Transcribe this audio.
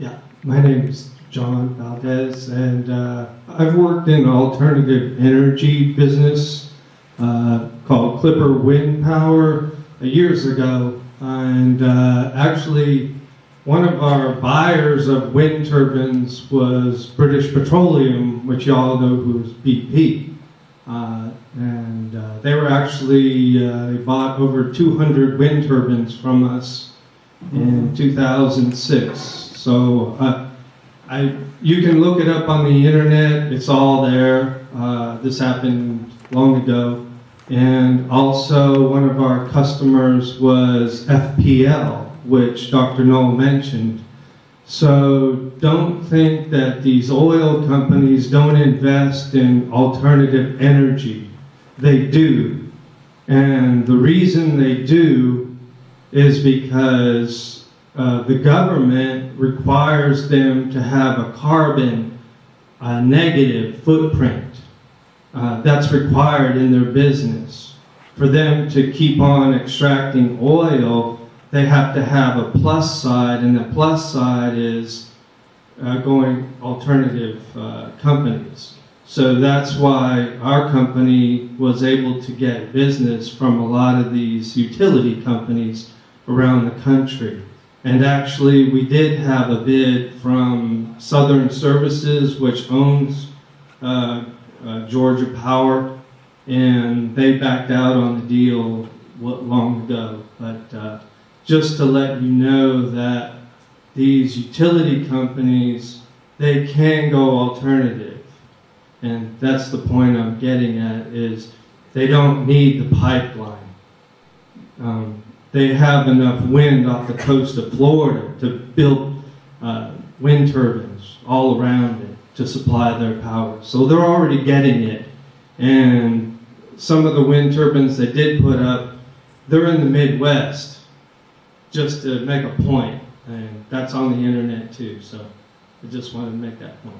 Yeah, my name's John Valdez, and I've worked in an alternative energy business called Clipper Wind Power years ago, and actually one of our buyers of wind turbines was British Petroleum, which y'all know who's BP. They were actually, they bought over 200 wind turbines from us in 2006. So you can look it up on the internet, it's all there. This happened long ago. And also one of our customers was FPL, which Dr. Noel mentioned. So don't think that these oil companies don't invest in alternative energy. They do. And the reason they do is because the government requires them to have a carbon negative footprint. That's required in their business. For them to keep on extracting oil, they have to have a plus side, and the plus side is going alternative companies. So that's why our company was able to get business from a lot of these utility companies around the country. And actually, we did have a bid from Southern Services, which owns Georgia Power, and they backed out on the deal long ago. But just to let you know that these utility companies, they can go alternative, and that's the point I'm getting at, is they don't need the pipeline. They have enough wind off the coast of Florida to build wind turbines all around it to supply their power. So they're already getting it. And some of the wind turbines they did put up, they're in the Midwest, just to make a point. And that's on the internet too, so I just wanted to make that point.